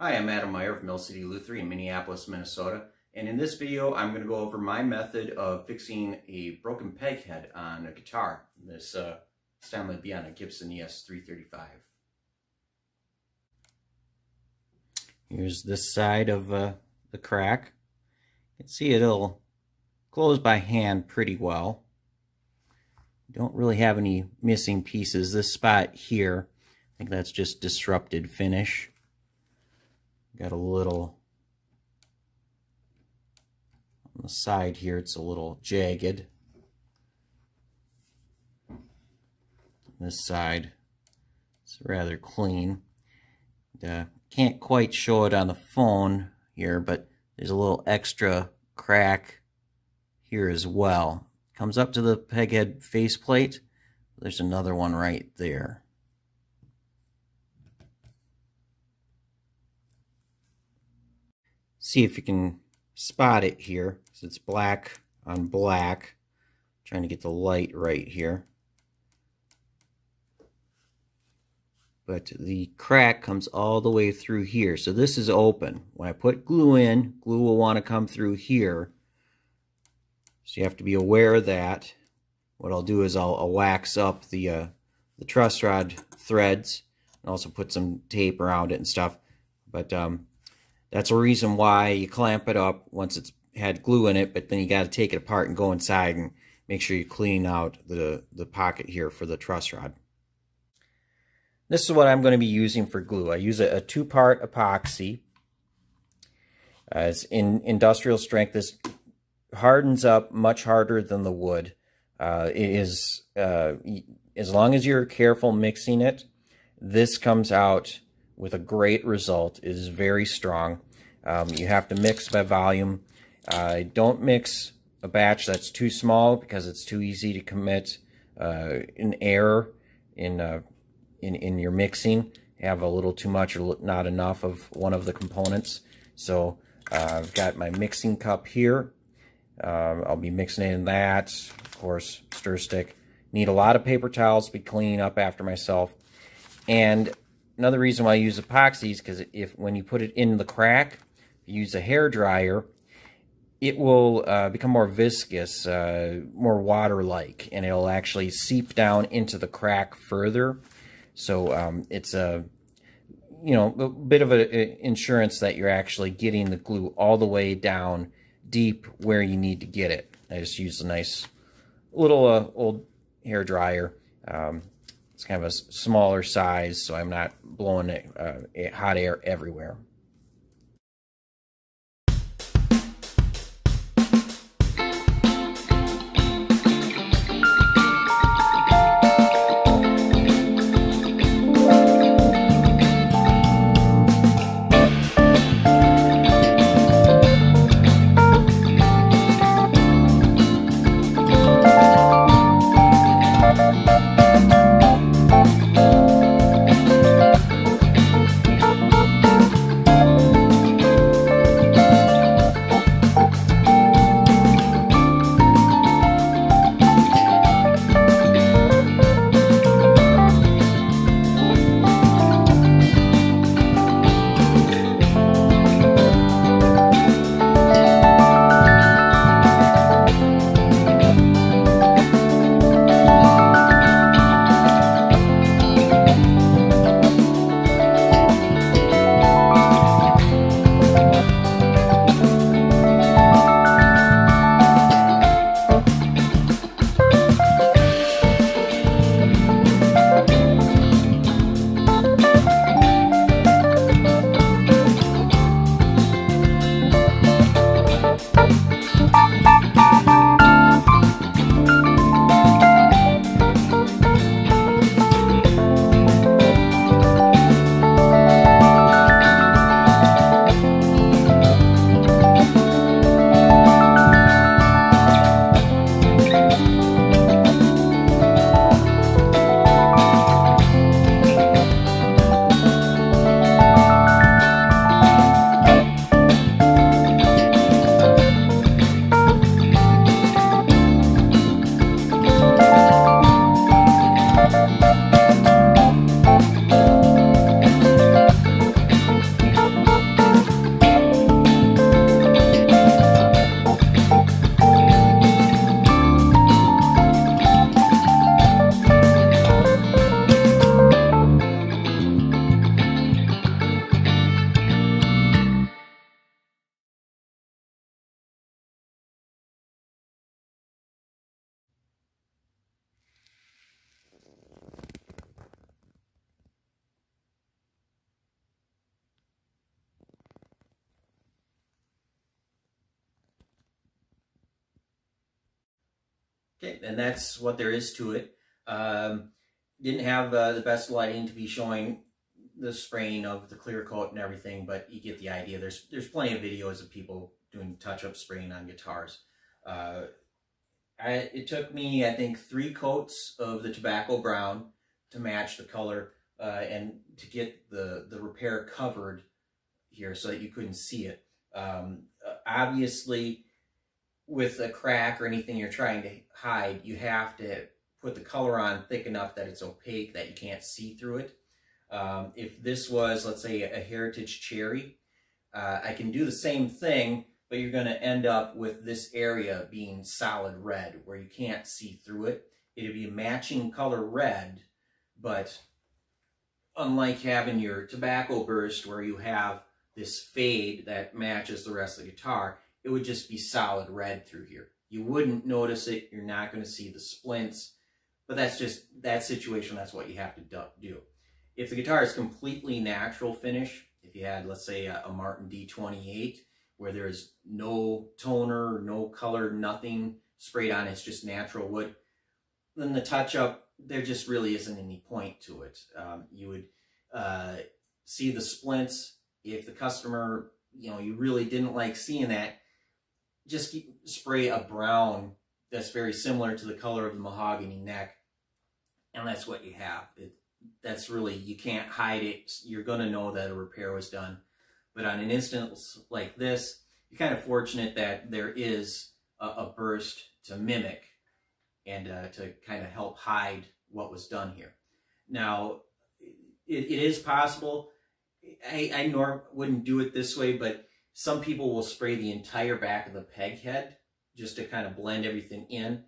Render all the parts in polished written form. Hi, I'm Adam Meyer from Mill City Lutherie in Minneapolis, Minnesota, and in this video I'm going to go over my method of fixing a broken peg head on a guitar. This time it'll be on a Gibson ES-335. Here's this side of the crack. You can see it'll close by hand pretty well. Don't really have any missing pieces. This spot here, I think that's just disrupted finish. Got a little, on the side here, it's a little jagged. This side, it's rather clean. Can't quite show it on the phone here, but there's a little extra crack here as well. Comes up to the peghead faceplate. There's another one right there. See if you can spot it here. So it's black on black. I'm trying to get the light right here. But the crack comes all the way through here. So this is open. When I put glue in, glue will want to come through here. So you have to be aware of that. What I'll do is I'll wax up the truss rod threads and also put some tape around it and stuff. But that's a reason why you clamp it up once it's had glue in it, but then you got to take it apart and go inside and make sure you clean out the pocket here for the truss rod. This is what I'm going to be using for glue. I use a two-part epoxy. It's in industrial strength. This hardens up much harder than the wood. It is, as long as you're careful mixing it, this comes out with a great result. It is very strong. You have to mix by volume. Don't mix a batch that's too small because it's too easy to commit an error in your mixing. You have a little too much or not enough of one of the components. So I've got my mixing cup here. I'll be mixing in that, of course, stir stick. Need a lot of paper towels to be cleaning up after myself. And another reason why I use epoxy is because when you put it in the crack, if you use a hairdryer, it will become more viscous, more water-like, and it'll actually seep down into the crack further. So it's a bit of an insurance that you're actually getting the glue all the way down deep where you need to get it. I just used a nice little old hairdryer. It's kind of a smaller size, so I'm not blowing hot air everywhere. Okay, and that's what there is to it. Didn't have the best lighting to be showing the spraying of the clear coat and everything, but you get the idea. There's plenty of videos of people doing touch-up spraying on guitars. It took me, I think, 3 coats of the tobacco brown to match the color and to get the repair covered here so that you couldn't see it. Obviously, with a crack or anything you're trying to hide, you have to put the color on thick enough that it's opaque, that you can't see through it. If this was, let's say, a Heritage Cherry, I can do the same thing, but you're going to end up with this area being solid red where you can't see through it. It'd be matching color red, but unlike having your tobacco burst where you have this fade that matches the rest of the guitar, it would just be solid red through here. You wouldn't notice it. You're not going to see the splints, but that's just that situation. That's what you have to do. If the guitar is completely natural finish, if you had, let's say, a Martin D-28, where there's no toner, no color, nothing sprayed on, it's just natural wood, then the touch-up, there just really isn't any point to it. You would see the splints. If the customer, you really didn't like seeing that, just spray a brown that's very similar to the color of the mahogany neck, and that's what you have. That's really, you can't hide it. You're going to know that a repair was done. But on an instance like this, you're kind of fortunate that there is a burst to mimic and to kind of help hide what was done here. Now, it is possible. I wouldn't do it this way, but some people will spray the entire back of the peg head just to kind of blend everything in.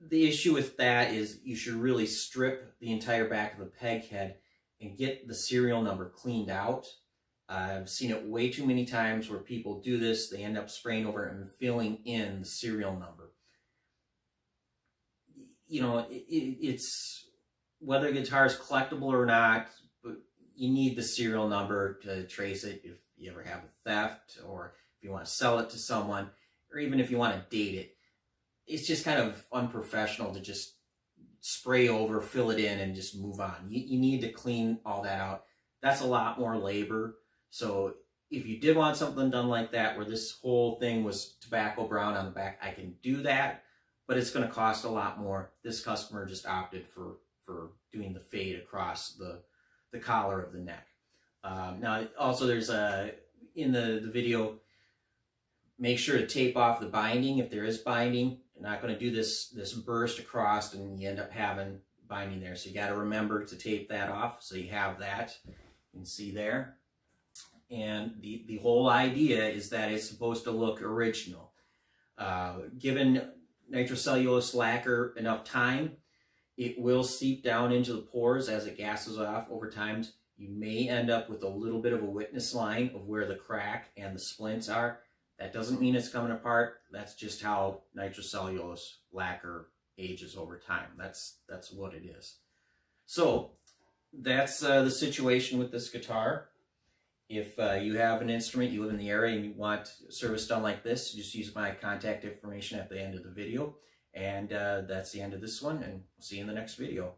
The issue with that is you should really strip the entire back of the peg head and get the serial number cleaned out. I've seen it way too many times where people do this. They end up spraying over and filling in the serial number. It's whether guitar is collectible or not, but you need the serial number to trace it if you ever have a theft, or if you want to sell it to someone, or even if you want to date it. It's just kind of unprofessional to just spray over, fill it in, and just move on. You need to clean all that out. That's a lot more labor. So if you did want something done like that, where this whole thing was tobacco brown on the back, I can do that, but it's going to cost a lot more. This customer just opted for doing the fade across the collar of the neck. Now, also there's in the video, make sure to tape off the binding if there is binding. I'm not going to do this burst across and you end up having binding there. So you got to remember to tape that off. So you have that. You can see there. And the whole idea is that it's supposed to look original. Given nitrocellulose lacquer enough time, it will seep down into the pores as it gasses off over time. You may end up with a little bit of a witness line of where the crack and the splints are. That doesn't mean it's coming apart. That's just how nitrocellulose lacquer ages over time. That's what it is. So that's the situation with this guitar. If you have an instrument, you live in the area, and you want service done like this, just use my contact information at the end of the video. And that's the end of this one, and we'll see you in the next video.